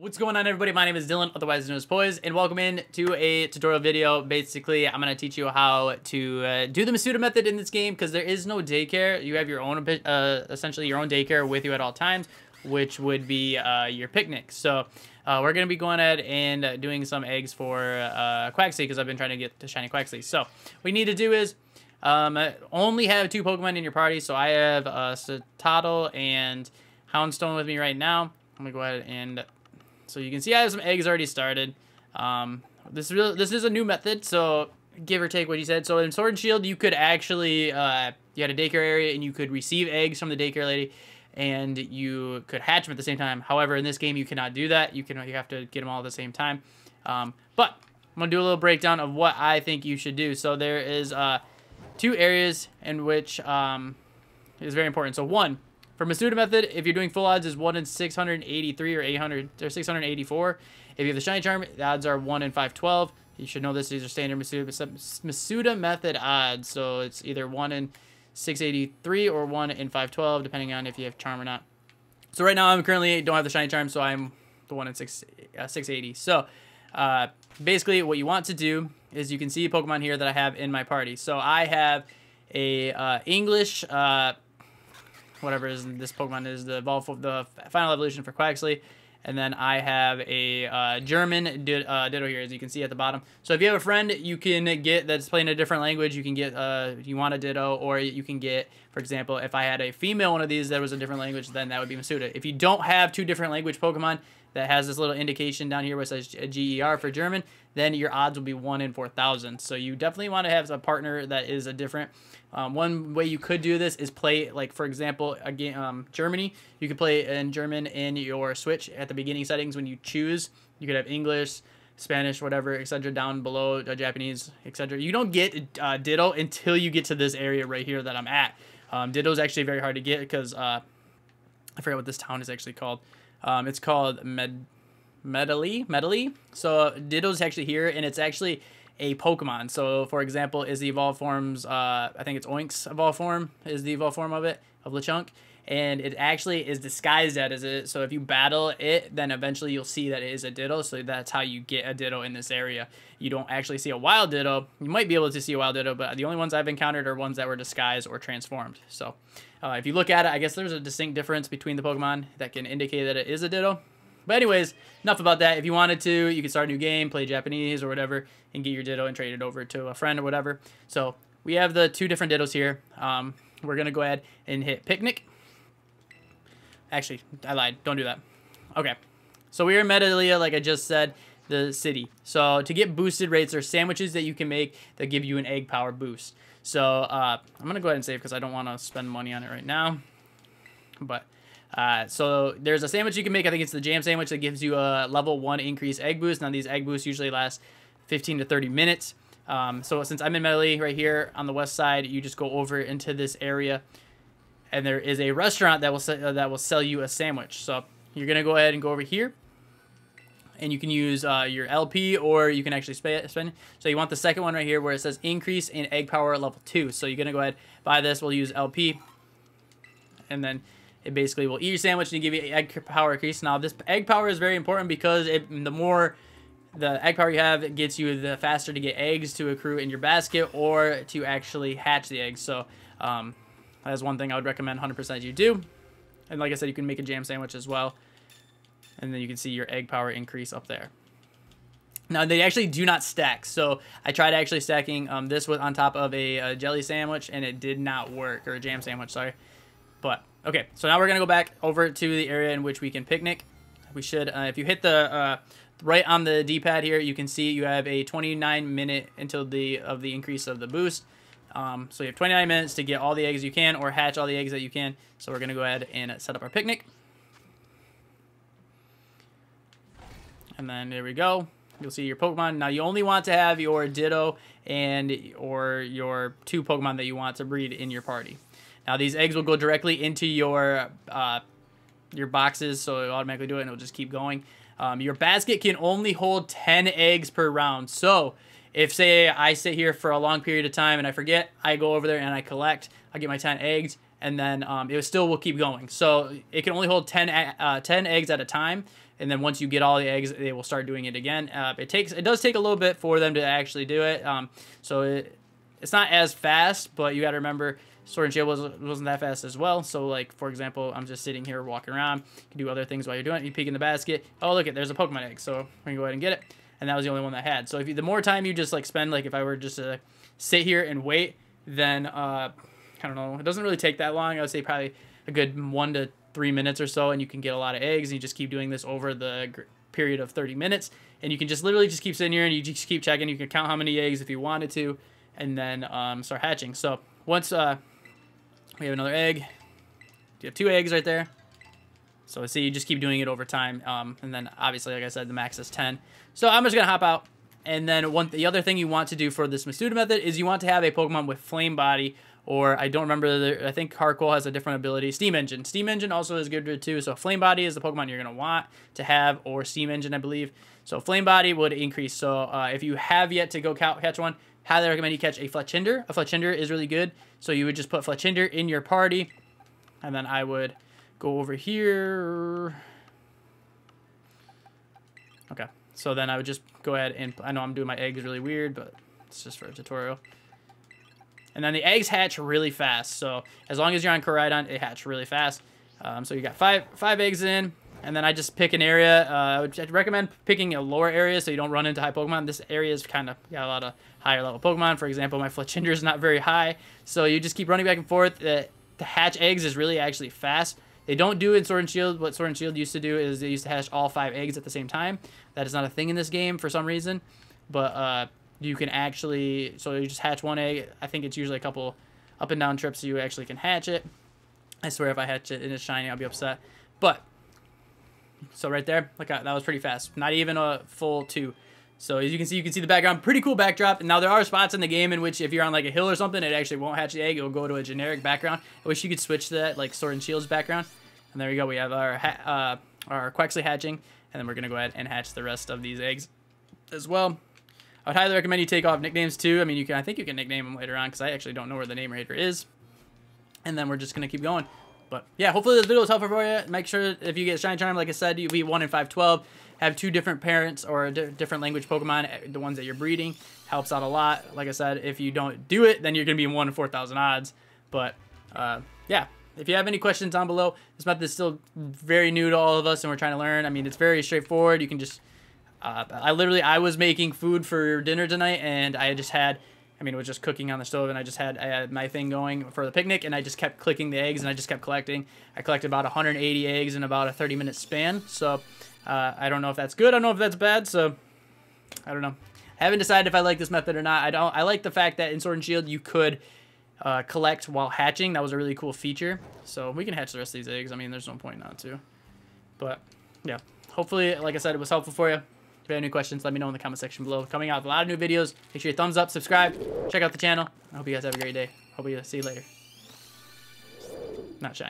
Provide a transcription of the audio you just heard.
What's going on, everybody? My name is Dylan, otherwise known as Poijz, and welcome in to a tutorial video. Basically, I'm going to teach you how to do the Masuda method in this game, because there is no daycare. You have your own, essentially your own daycare with you at all times, which would be your picnic. So we're going to be going ahead and doing some eggs for Quaxly, because I've been trying to get to Shiny Quaxly. So what we need to do is only have two Pokemon in your party. So I have Citaddle and Houndstone with me right now. I'm going to go ahead and... So you can see I have some eggs already started. This is a new method, so give or take what he said. So in Sword and Shield, you could actually, you had a daycare area, and you could receive eggs from the daycare lady, and you could hatch them at the same time. However, in this game, you cannot do that. You have to get them all at the same time. But I'm going to do a little breakdown of what I think you should do. So there is two areas in which is very important. So one... For Masuda method, if you're doing full odds, is 1 in 683 or 800 or 684. If you have the Shiny Charm, the odds are 1 in 512. You should know this. These are standard Masuda method odds. So it's either 1 in 683 or 1 in 512, depending on if you have Charm or not. So right now, I'm currently don't have the Shiny Charm, so I'm the 1 in 680. So basically, what you want to do is you can see Pokemon here that I have in my party. So I have a English... whatever is this Pokemon is the evolve of the final evolution for Quaxly, and then I have a German Ditto here, as you can see at the bottom. So if you have a friend you can get that's playing a different language, you can get you want a Ditto, or you can get, for example, if I had a female one of these that was a different language, then that would be Masuda. If you don't have two different language Pokemon that has this little indication down here where it says GER for German, then your odds will be 1 in 4,000. So you definitely want to have a partner that is a different. One way you could do this is play, like, for example, again, Germany. You could play in German in your Switch at the beginning settings when you choose. You could have English, Spanish, whatever, etc. down below, Japanese, etc. You don't get Ditto until you get to this area right here that I'm at. Ditto is actually very hard to get because I forget what this town is actually called. It's called Medley. So Ditto's actually here, and it's actually a Pokemon. So for example, is the evolved forms, I think it's Oink's evolved form is the evolved form of it, of Lechonk, and it actually is disguised as it. So if you battle it, then eventually you'll see that it is a Ditto. So that's how you get a Ditto in this area. You don't actually see a wild Ditto. You might be able to see a wild Ditto, but the only ones I've encountered are ones that were disguised or transformed. So if you look at it, I guess there's a distinct difference between the Pokemon that can indicate that it is a Ditto. But anyways, enough about that. If you wanted to, you could start a new game, play Japanese or whatever, and get your Ditto and trade it over to a friend or whatever. So we have the two different Dittos here. We're going to go ahead and hit Picnic. Actually, I lied. Don't do that. Okay. So we are in Meta-lia, like I just said, the city. So to get boosted rates are sandwiches that you can make that give you an egg power boost. So I'm going to go ahead and save because I don't want to spend money on it right now. But so there's a sandwich you can make. I think it's the jam sandwich that gives you a level 1 increase egg boost. Now these egg boosts usually last 15 to 30 minutes. So since I'm in Medley right here on the west side, you just go over into this area. And there is a restaurant that will sell you a sandwich. So you're going to go ahead and go over here. And you can use your LP, or you can actually spend. So you want the second one right here where it says increase in egg power level 2. So you're going to go ahead, buy this. We'll use LP. And then it basically will eat your sandwich and give you egg power increase. Now this egg power is very important because the more... the egg power you have, it gets you the faster to get eggs to accrue in your basket or to actually hatch the eggs. So that's one thing I would recommend 100% you do. And like I said, you can make a jam sandwich as well. And then you can see your egg power increase up there. Now, they actually do not stack. So I tried actually stacking this on top of a jelly sandwich, and it did not work. Or a jam sandwich, sorry. But, okay. So now we're going to go back over to the area in which we can picnic. We should, if you hit the... right on the D-pad here, you can see you have a 29-minute until the increase of the boost. So you have 29 minutes to get all the eggs you can or hatch all the eggs that you can. So we're going to go ahead and set up our picnic. And then there we go. You'll see your Pokemon. Now you only want to have your Ditto and or your two Pokemon that you want to breed in your party. Now these eggs will go directly into your boxes, so it'll automatically do it and it'll just keep going. Your basket can only hold 10 eggs per round. So if, say, I sit here for a long period of time and I forget, I go over there and I collect, I get my 10 eggs, and then it still will keep going. So it can only hold 10 eggs at a time. and then once you get all the eggs, they will start doing it again. It does take a little bit for them to actually do it, so it's not as fast, but you got to remember Sword and Shield wasn't that fast as well. So, like, for example, I'm just sitting here walking around. You can do other things while you're doing it. You peek in the basket. Oh, look, there's a Pokemon egg. So, we're going to go ahead and get it. And that was the only one that had. So, if you, the more time you just, like, spend, like, if I were just to sit here and wait, then, I don't know. It doesn't really take that long. I would say probably a good 1 to 3 minutes or so, and you can get a lot of eggs. And you just keep doing this over the period of 30 minutes. And you can just literally just keep sitting here, and you just keep checking. You can count how many eggs if you wanted to, and then start hatching. So, once... we have another egg. You have 2 eggs right there. So see, you just keep doing it over time. And then obviously, like I said, the max is 10. So I'm just going to hop out. And then the other thing you want to do for this Masuda method is you want to have a Pokemon with Flame Body. Or I don't remember, I think Harcourt has a different ability. Steam Engine. Steam Engine also is good too. So Flame Body is the Pokemon you're going to want to have. Or Steam Engine, I believe. So Flame Body would increase. So if you have yet to go catch one, highly recommend you catch a Fletchinder. A Fletchinder is really good. So you would just put Fletchinder in your party. And then I would go over here. Okay. So then I would just go ahead and... I know I'm doing my eggs really weird, but it's just for a tutorial. And then the eggs hatch really fast. So as long as you're on Coridon, it hatches really fast. So you got five eggs in. And then I just pick an area. I would recommend picking a lower area so you don't run into high Pokemon. This area is kind of got a lot of higher level Pokemon. For example, my Fletchinder is not very high. So you just keep running back and forth. The hatch eggs is really actually fast. They don't do in Sword and Shield. What Sword and Shield used to do is they used to hatch all 5 eggs at the same time. That is not a thing in this game for some reason. But you can actually... So you just hatch 1 egg. I think it's usually a couple up and down trips so you actually can hatch it. I swear if I hatch it and it's shiny, I'll be upset. But... So right there, look out, that was pretty fast. Not even a full 2. So as you can see the background, pretty cool backdrop. And now there are spots in the game in which if you're on like a hill or something, it actually won't hatch the egg. It'll go to a generic background. I wish you could switch to that, like Sword and Shield's background. And there we go. We have our Quaxly hatching. And then we're going to go ahead and hatch the rest of these eggs as well. I would highly recommend you take off nicknames too. I mean, you can. I think you can nickname them later on because I actually don't know where the name raider is. And then we're just going to keep going. But yeah, hopefully this video was helpful for you. Make sure if you get Shiny Charm, like I said, you'll be 1 in 512. Have 2 different parents or different language Pokemon, the ones that you're breeding. Helps out a lot. Like I said, if you don't do it, then you're going to be in 1 in 4,000 odds. But yeah, if you have any questions down below, this method is still very new to all of us and we're trying to learn. I mean, it's very straightforward. You can just, I was making food for dinner tonight and I just had... I mean, it was just cooking on the stove, and I had my thing going for the picnic, and I just kept clicking the eggs, and I just kept collecting. I collected about 180 eggs in about a 30-minute span, so I don't know if that's good. I don't know if that's bad, so I don't know. I haven't decided if I like this method or not. I like the fact that in Sword and Shield you could collect while hatching. That was a really cool feature, so we can hatch the rest of these eggs. I mean, there's no point not to, but yeah. Hopefully, like I said, it was helpful for you. If you have any questions, let me know in the comment section below. Coming out with a lot of new videos. Make sure you thumbs up, subscribe, check out the channel. I hope you guys have a great day. Hope you see you later. Not shiny.